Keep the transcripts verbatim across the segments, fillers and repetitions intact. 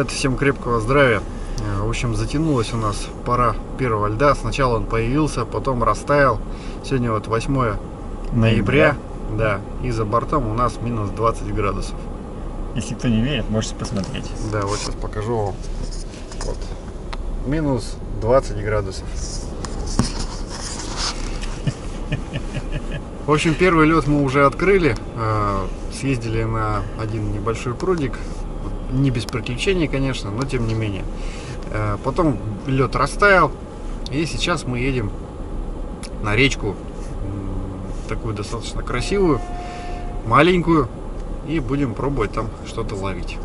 ребята, всем крепкого здравия. В общем, затянулась у нас пора первого льда. Сначала он появился, потом растаял. Сегодня вот восьмое ноября, да, и за бортом у нас минус двадцать градусов. Если кто не верит, можете посмотреть. Да, вот сейчас покажу вам. Вот. Минус двадцать градусов. В общем, первый лед мы уже открыли. Съездили на один небольшой прудик. Не без приключений, конечно, но тем не менее. Потом лед растаял. И сейчас мы едем на речку. Такую достаточно красивую, маленькую. И будем пробовать там что-то ловить.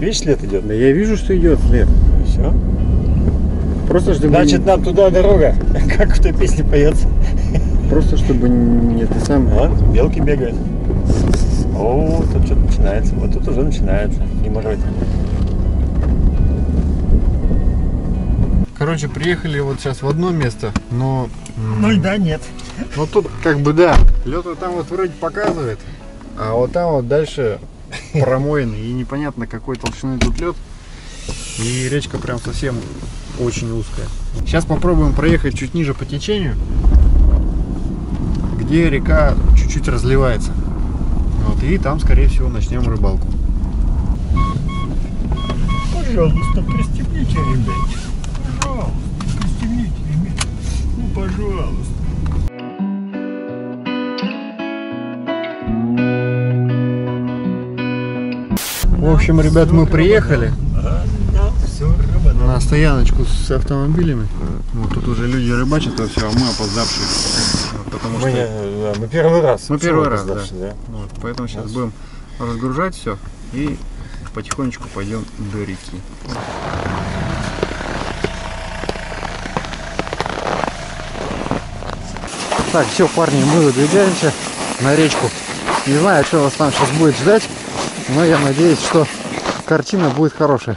Видишь, след идет? Да я вижу, что идет след. Все. Просто чтобы... Значит, нам туда дорога. Как в той песне поется. Просто чтобы не ты сам. Вот, белки бегают. О, тут что-то начинается. Вот тут уже начинается. Не морозь. Короче, приехали вот сейчас в одно место, но... Ну и да, нет. Ну тут как бы да. Лед вот там вот вроде показывает, а вот там вот дальше промоенный. И непонятно, какой толщины тут лед. И речка прям совсем очень узкая. Сейчас попробуем проехать чуть ниже по течению, где река чуть-чуть разливается. Вот, и там, скорее всего, начнем рыбалку. Пожалуйста, пристегните, ребята. Пожалуйста, пристегните, ребята. Ну, пожалуйста. В общем, ребят, мы приехали на стояночку с автомобилями. Вот тут уже люди рыбачат, а все, а мы опоздавшие. Потому мы, что... да, мы первый раз. Мы первый раз, да. Да. Вот, поэтому сейчас Раз. будем разгружать все и потихонечку пойдем до реки. Так, все, парни, мы выдвигаемся на речку. Не знаю, что вас там сейчас будет ждать, но я надеюсь, что картина будет хорошая.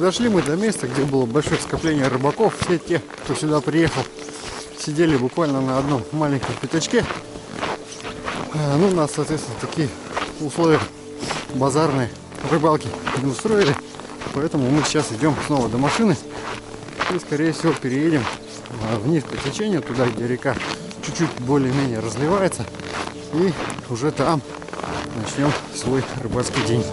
Дошли мы до места, где было большое скопление рыбаков. Все те, кто сюда приехал, сидели буквально на одном маленьком пятачке. Ну, у нас, соответственно, такие условия базарные рыбалки не устроили. Поэтому мы сейчас идем снова до машины. И, скорее всего, переедем вниз по течению, туда, где река чуть-чуть более-менее разливается. И уже там начнем свой рыбацкий день.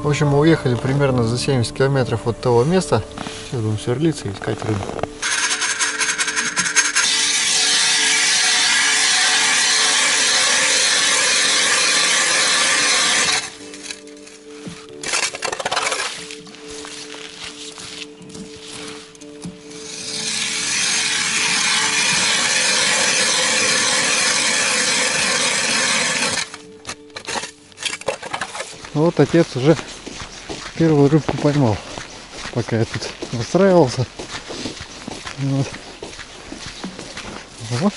В общем, мы уехали примерно за семьдесят километров от того места. Сейчас будем сверлиться и искать рыбу. Вот отец уже первую рыбку поймал, пока я тут выстраивался. Вот. Вот.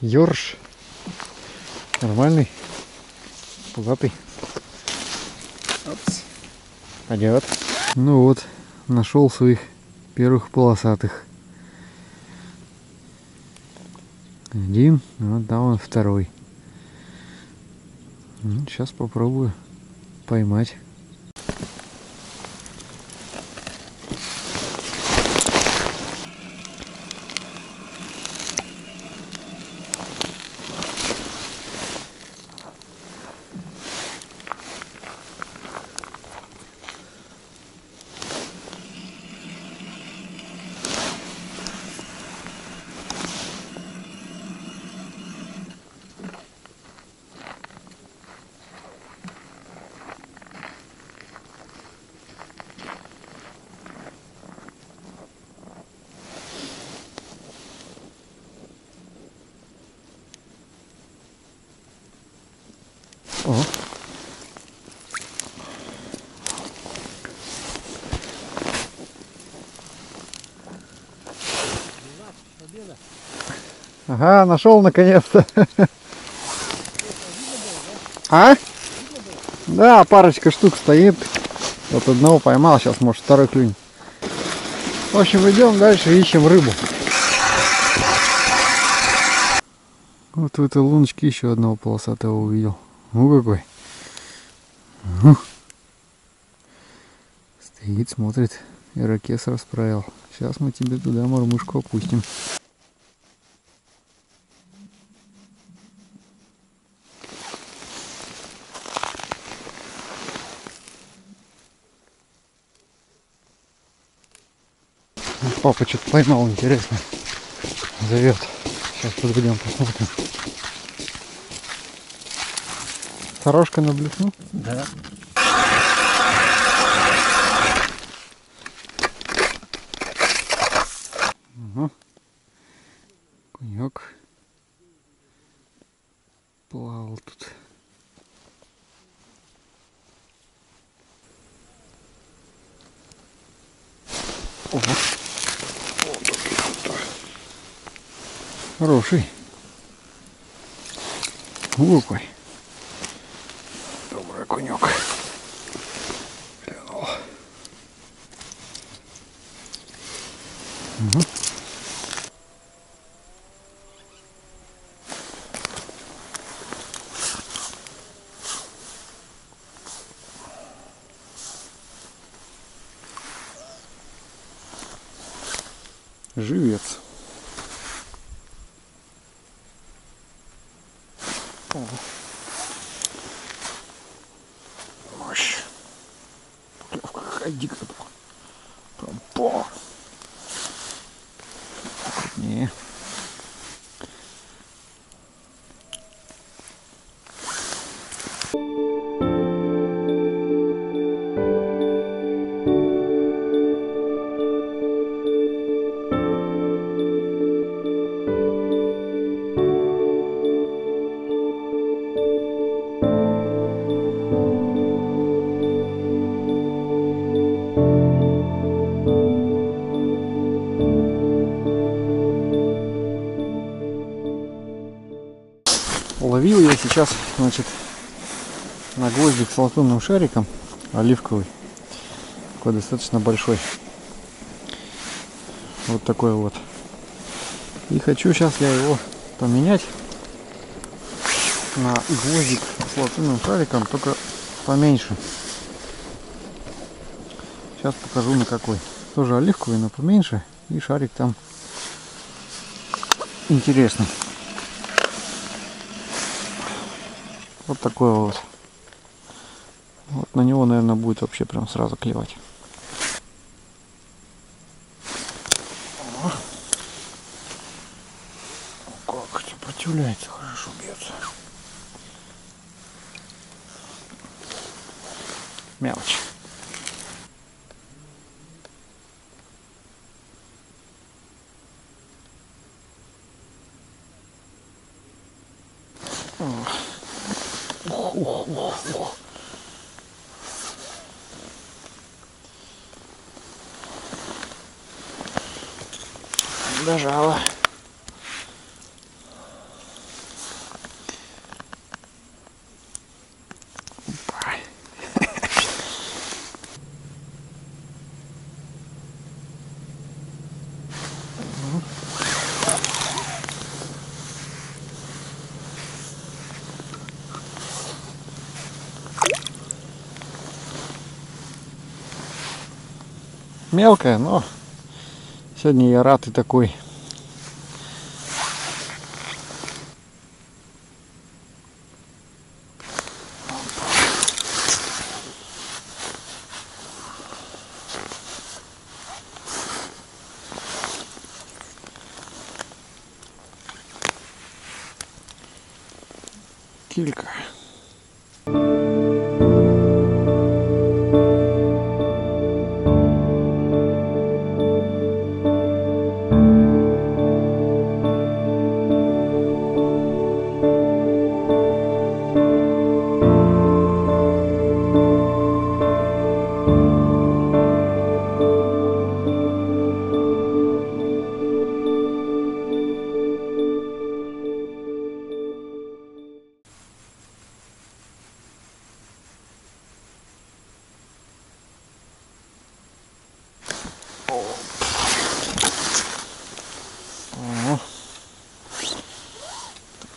Ёрш. Нормальный, пузатый. Опс. Пойдет. Ну вот, нашел своих первых полосатых. Один, вот там он второй. Ну, сейчас попробую поймать. О. Ага, нашел наконец-то. А? Да, парочка штук стоит. Вот одного поймал, сейчас может второй клюнет. В общем, идем дальше, ищем рыбу. Вот в этой луночке еще одного полосатого увидел. Ну какой. Угу. Стоит, смотрит. Ирокез расправил. Сейчас мы тебе туда мормышку опустим. Папа что-то поймал, интересно. Зовет. Сейчас подойдем, посмотрим. Сорожка на блесну? Да. Угу. Кунек плавал тут. Ого. Хороший. Глубокой. Конек клюнул. Угу. Живец. О. Дико прям по крупнее. Ловил я сейчас, значит, на гвоздик с латунным шариком, оливковый, такой достаточно большой, вот такой вот. И хочу сейчас я его поменять на гвоздик с латунным шариком, только поменьше. Сейчас покажу на какой. Тоже оливковый, но поменьше, и шарик там интересный. Вот такой вот. Вот на него, наверное, будет вообще прям сразу клевать. О, как сопротивляется, хорошо бьется. Мелочь. Ух, ух, ух. Дожала. мелкая, но сегодня я рад и такой. Килька.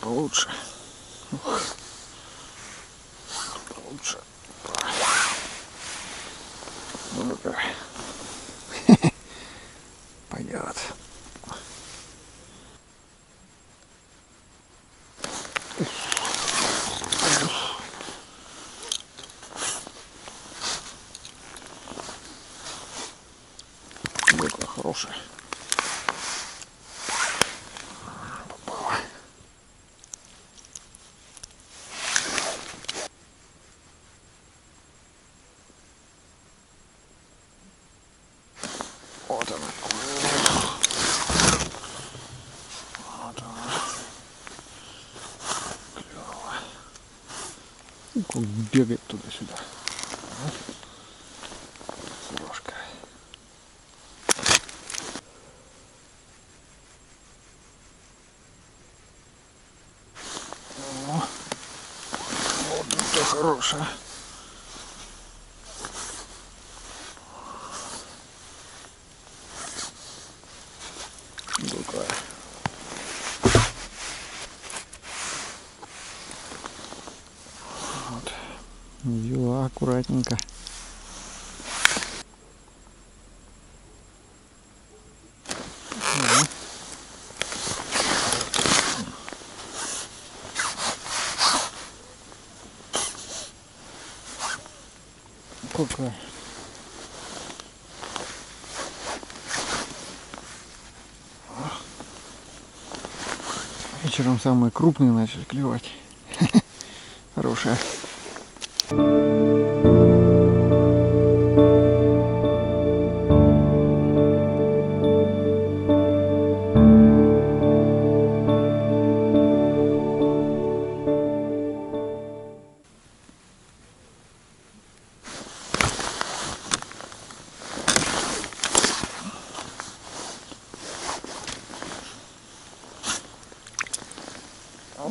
Получше. Получше. Ну-ка. Пойдет. Быка хорошая. Он бегает туда-сюда. Ложка. О, вот это хорошая. Другая. Взяла аккуратненько. Какая? Вечером самые крупные начали клевать. Хорошая.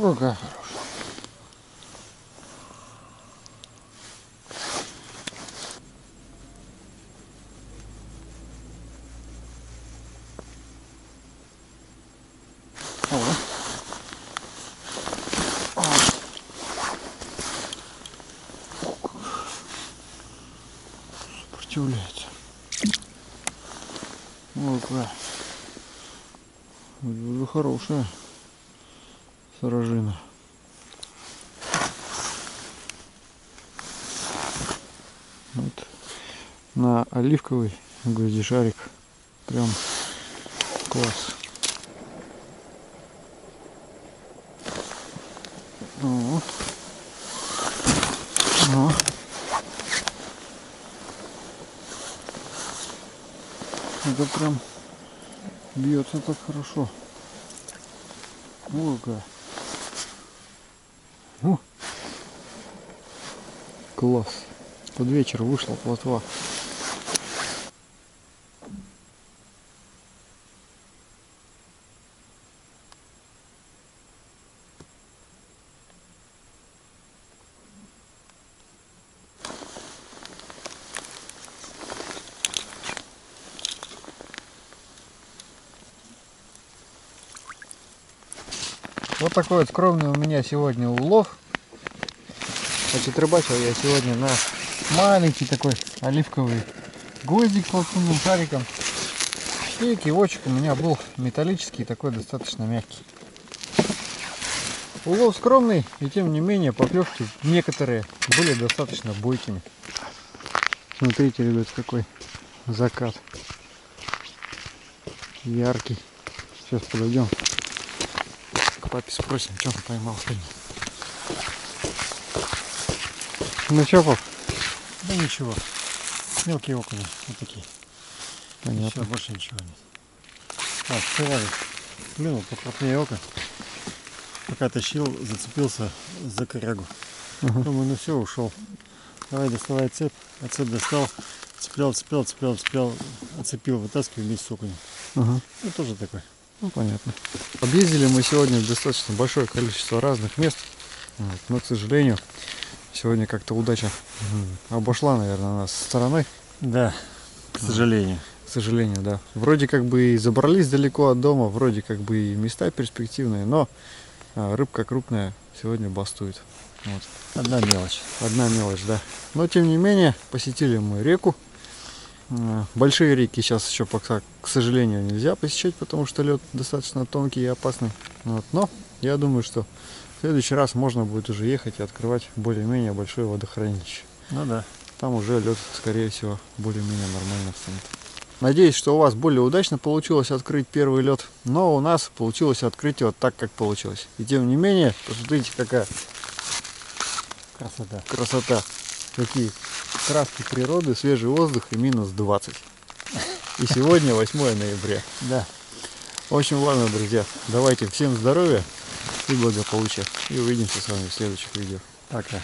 Рука хорошая. Ого. Сопротивляется. Рука. Уже хорошая. Сорожина. Вот. На оливковый гвоздешарик. Прям класс. О. О. Это прям бьется так хорошо. Ого. О, класс. Под вечер вышла плотва. Вот такой вот скромный у меня сегодня улов. Значит, рыбачил я сегодня на маленький такой оливковый гвоздик с латунным шариком. И кивочек у меня был металлический, такой достаточно мягкий. Улов скромный, и тем не менее поклевки некоторые были достаточно бойкими. Смотрите, ребят, какой закат яркий. Сейчас подойдем к папе, спросим, что он поймал. Ну что, пап? Да ничего. Мелкие окуни, вот такие. Понятно. Все, больше ничего нет. Так, ты ловишь. Клюнул покрупнее око. Пока тащил, зацепился за корягу. Угу. Думаю, ну все, ушел. Давай, доставай цепь. А цепь достал. Цеплял, цеплял, цеплял, цеплял. Оцепил, вытаскиваю вместе с окунем. Угу. Ну тоже такой. Ну понятно. Объездили мы сегодня достаточно большое количество разных мест. Вот. Но, к сожалению, сегодня как-то удача обошла, наверное, нас стороной. Да, к сожалению. К сожалению, да. Вроде как бы и забрались далеко от дома, вроде как бы и места перспективные, но рыбка крупная сегодня бастует. Вот. Одна мелочь. Одна мелочь, да. Но, тем не менее, посетили мы реку. Большие реки сейчас еще пока, к сожалению, нельзя посещать, потому что лед достаточно тонкий и опасный. Вот. Но я думаю, что в следующий раз можно будет уже ехать и открывать более-менее большое водохранилище. Ну да. Там уже лед, скорее всего, более-менее нормально встанет. Надеюсь, что у вас более удачно получилось открыть первый лед, но у нас получилось открыть его так, как получилось. И тем не менее, посмотрите, какая красота. Красота. Какие краски природы, свежий воздух и минус двадцать. И сегодня восьмое ноября. Да. В общем, ладно, друзья, давайте всем здоровья и благополучия. И увидимся с вами в следующих видео. Пока.